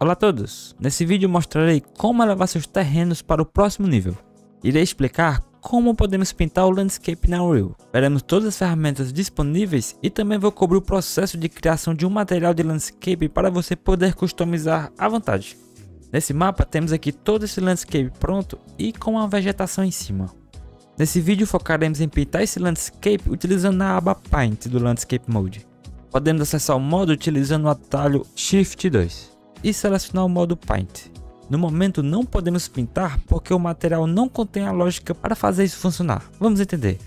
Olá a todos! Nesse vídeo mostrarei como elevar seus terrenos para o próximo nível. Irei explicar como podemos pintar o landscape na Unreal. Veremos todas as ferramentas disponíveis e também vou cobrir o processo de criação de um material de landscape para você poder customizar à vontade. Nesse mapa temos aqui todo esse landscape pronto e com a vegetação em cima. Nesse vídeo focaremos em pintar esse landscape utilizando a aba Paint do Landscape Mode. Podemos acessar o modo utilizando o atalho Shift 2. E selecionar o modo Paint. No momento não podemos pintar porque o material não contém a lógica para fazer isso funcionar. Vamos entender.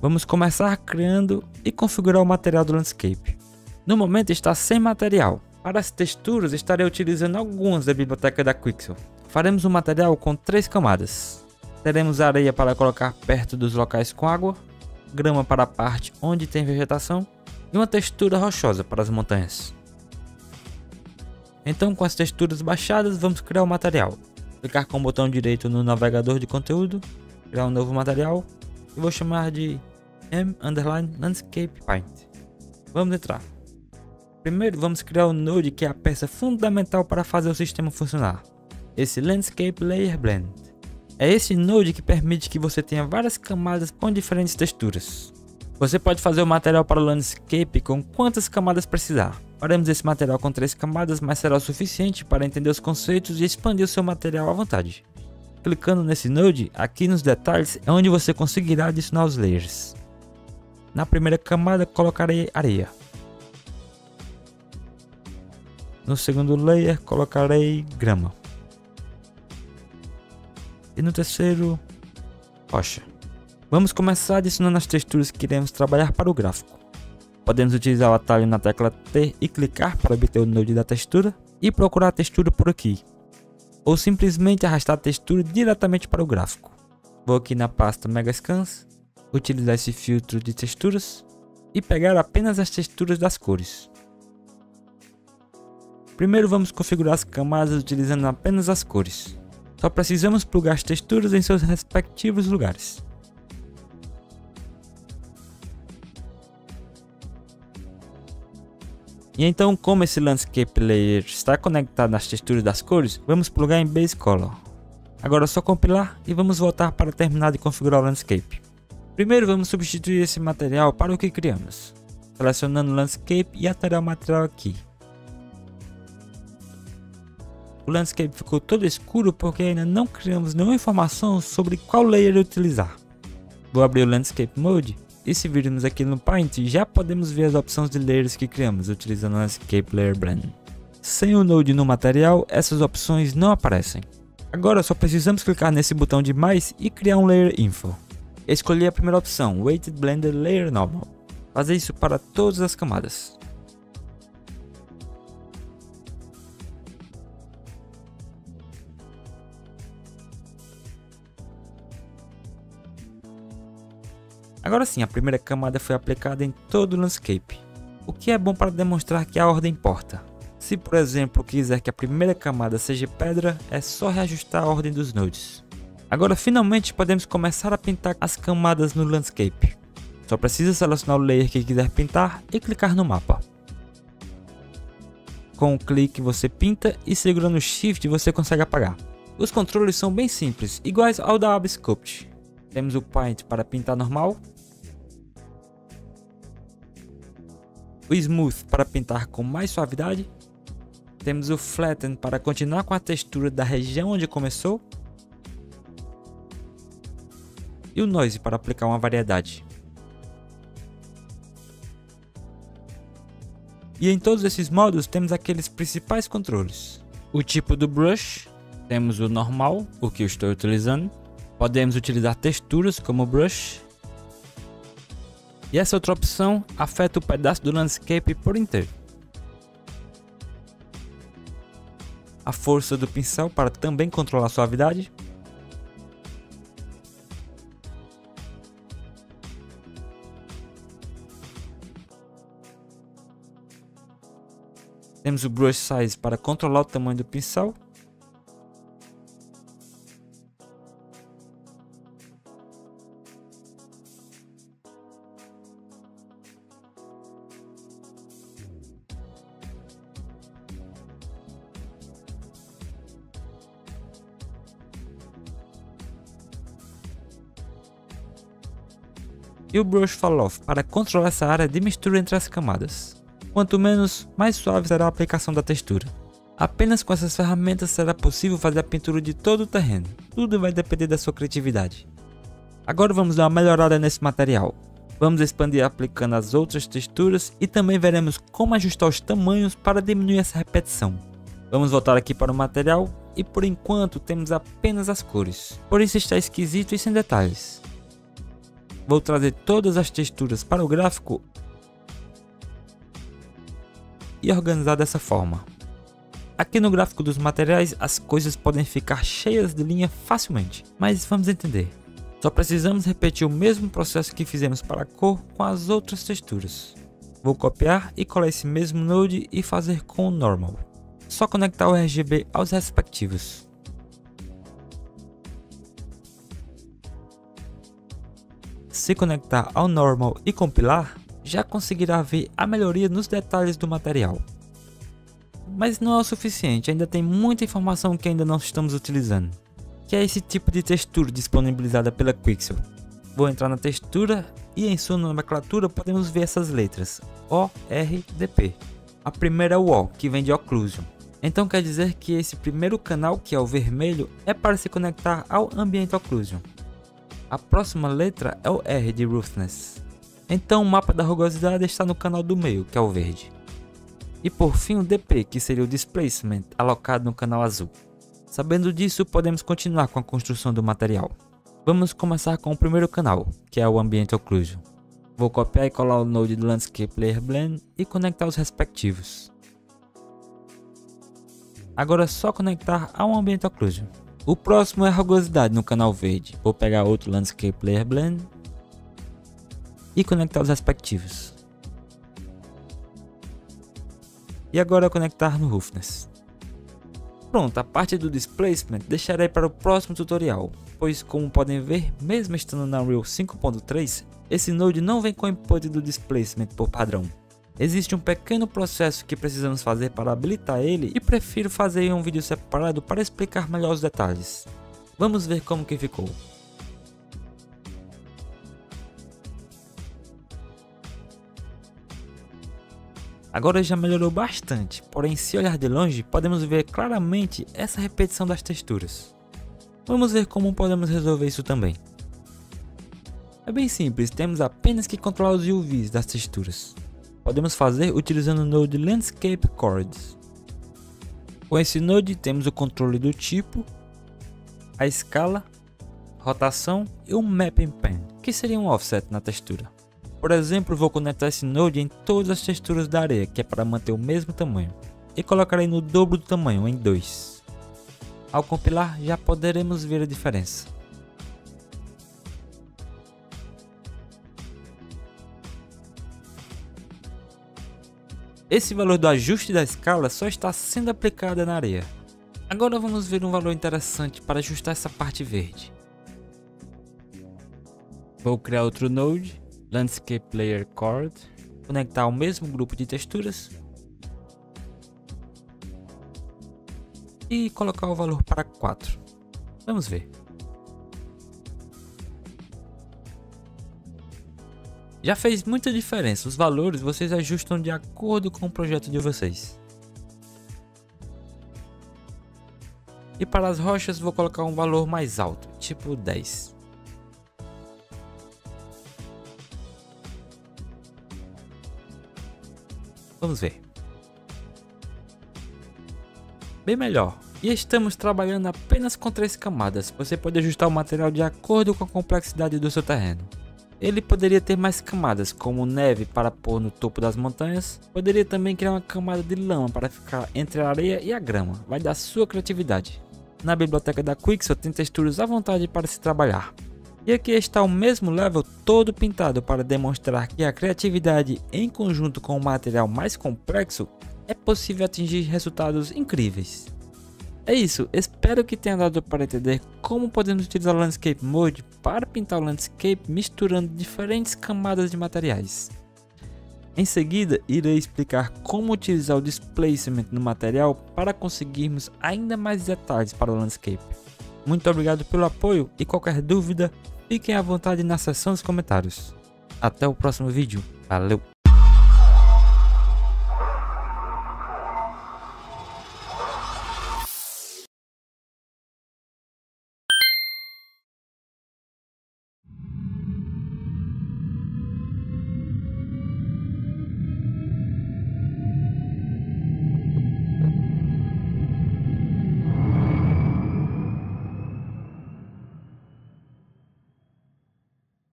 Vamos começar criando e configurar o material do landscape. No momento está sem material. Para as texturas estarei utilizando algumas da biblioteca da Quixel. Faremos um material com 3 camadas. Teremos areia para colocar perto dos locais com água, grama para a parte onde tem vegetação e uma textura rochosa para as montanhas. Então, com as texturas baixadas, vamos criar o material. Clicar com o botão direito no navegador de conteúdo, criar um novo material e vou chamar de M_Landscape Paint. Vamos entrar. Primeiro, vamos criar o node, que é a peça fundamental para fazer o sistema funcionar. Esse Landscape Layer Blend. É esse node que permite que você tenha várias camadas com diferentes texturas. Você pode fazer o material para o landscape com quantas camadas precisar. Faremos esse material com 3 camadas, mas será o suficiente para entender os conceitos e expandir o seu material à vontade. Clicando nesse node, aqui nos detalhes é onde você conseguirá adicionar os layers. Na primeira camada colocarei areia. No segundo layer colocarei grama. E no terceiro, rocha. Vamos começar adicionando as texturas que iremos trabalhar para o gráfico. Podemos utilizar o atalho na tecla T e clicar para obter o node da textura e procurar a textura por aqui, ou simplesmente arrastar a textura diretamente para o gráfico. Vou aqui na pasta Megascans, utilizar esse filtro de texturas e pegar apenas as texturas das cores. Primeiro vamos configurar as camadas utilizando apenas as cores. Só precisamos plugar as texturas em seus respectivos lugares. E então, como esse Landscape Layer está conectado nas texturas das cores, vamos plugar em Base Color. Agora é só compilar e vamos voltar para terminar de configurar o Landscape. Primeiro vamos substituir esse material para o que criamos, selecionando o Landscape e atalhar o material aqui. O Landscape ficou todo escuro porque ainda não criamos nenhuma informação sobre qual layer utilizar. Vou abrir o Landscape Mode. E se virmos aqui no Paint, já podemos ver as opções de layers que criamos utilizando o Landscape Layer Blend. Sem o node no material, essas opções não aparecem. Agora só precisamos clicar nesse botão de mais e criar um Layer Info. Escolhi a primeira opção, Weighted Blender Layer Normal. Fazer isso para todas as camadas. Agora sim, a primeira camada foi aplicada em todo o landscape, o que é bom para demonstrar que a ordem importa. Se por exemplo quiser que a primeira camada seja pedra, é só reajustar a ordem dos nodes. Agora finalmente podemos começar a pintar as camadas no landscape. Só precisa selecionar o layer que quiser pintar e clicar no mapa. Com um clique você pinta e segurando o Shift você consegue apagar. Os controles são bem simples, iguais ao da ObSculpt. Temos o Paint para pintar normal. O Smooth para pintar com mais suavidade. Temos o Flatten para continuar com a textura da região onde começou. E o Noise para aplicar uma variedade. E em todos esses modos temos aqueles principais controles. O tipo do Brush. Temos o Normal, o que eu estou utilizando. Podemos utilizar texturas como o Brush. E essa outra opção afeta o pedaço do landscape por inteiro. A força do pincel para também controlar a suavidade. Temos o Brush Size para controlar o tamanho do pincel. e o Brush Fall Off para controlar essa área de mistura entre as camadas. Quanto menos, mais suave será a aplicação da textura. Apenas com essas ferramentas será possível fazer a pintura de todo o terreno, tudo vai depender da sua criatividade. Agora vamos dar uma melhorada nesse material. Vamos expandir aplicando as outras texturas e também veremos como ajustar os tamanhos para diminuir essa repetição. Vamos voltar aqui para o material e por enquanto temos apenas as cores, por isso está esquisito e sem detalhes. Vou trazer todas as texturas para o gráfico e organizar dessa forma. Aqui no gráfico dos materiais as coisas podem ficar cheias de linha facilmente, mas vamos entender. Só precisamos repetir o mesmo processo que fizemos para a cor com as outras texturas. Vou copiar e colar esse mesmo node e fazer com o normal. Só conectar o RGB aos respectivos. Se conectar ao normal e compilar, já conseguirá ver a melhoria nos detalhes do material. Mas não é o suficiente, ainda tem muita informação que ainda não estamos utilizando, que é esse tipo de textura disponibilizada pela Quixel. Vou entrar na textura e em sua nomenclatura podemos ver essas letras O, R, D, P. A primeira é o O, que vem de Occlusion. Então quer dizer que esse primeiro canal, que é o vermelho, é para se conectar ao ambiente Occlusion. A próxima letra é o R, de Roughness. Então o mapa da rugosidade está no canal do meio, que é o verde. E por fim o DP, que seria o Displacement, alocado no canal azul. Sabendo disso, podemos continuar com a construção do material. Vamos começar com o primeiro canal, que é o Ambient Occlusion. Vou copiar e colar o node do Landscape Layer Blend e conectar os respectivos. Agora é só conectar ao Ambient Occlusion. O próximo é a rugosidade no canal verde. Vou pegar outro Landscape Layer Blend e conectar os respectivos. E agora é conectar no Roughness. Pronto, a parte do Displacement deixarei para o próximo tutorial, pois como podem ver, mesmo estando na Unreal 5.3, esse node não vem com o input do Displacement por padrão. Existe um pequeno processo que precisamos fazer para habilitar ele e prefiro fazer em um vídeo separado para explicar melhor os detalhes. Vamos ver como que ficou. Agora já melhorou bastante, porém se olhar de longe podemos ver claramente essa repetição das texturas. Vamos ver como podemos resolver isso também. É bem simples, temos apenas que controlar os UVs das texturas. Podemos fazer utilizando o node Landscape Coords. Com esse node temos o controle do tipo, a escala, rotação e o Mapping Pen, que seria um offset na textura. Por exemplo, vou conectar esse node em todas as texturas da areia, que é para manter o mesmo tamanho, e colocarei no dobro do tamanho, em 2. Ao compilar, já poderemos ver a diferença. Esse valor do ajuste da escala só está sendo aplicado na areia. Agora vamos ver um valor interessante para ajustar essa parte verde. Vou criar outro node. Landscape Layer Chord, conectar ao mesmo grupo de texturas e colocar o valor para 4. Vamos ver. Já fez muita diferença, os valores vocês ajustam de acordo com o projeto de vocês. E para as rochas vou colocar um valor mais alto, tipo 10. Vamos ver. Bem melhor. E estamos trabalhando apenas com 3 camadas. Você pode ajustar o material de acordo com a complexidade do seu terreno. Ele poderia ter mais camadas, como neve para pôr no topo das montanhas. Poderia também criar uma camada de lama para ficar entre a areia e a grama. Vai da sua criatividade. Na biblioteca da Quixel tem texturas à vontade para se trabalhar. E aqui está o mesmo level todo pintado para demonstrar que a criatividade em conjunto com o material mais complexo é possível atingir resultados incríveis. É isso, espero que tenha dado para entender como podemos utilizar o Landscape Mode para pintar o landscape misturando diferentes camadas de materiais. Em seguida, irei explicar como utilizar o Displacement no material para conseguirmos ainda mais detalhes para o landscape. Muito obrigado pelo apoio e qualquer dúvida, fiquem à vontade na seção dos comentários. Até o próximo vídeo. Valeu!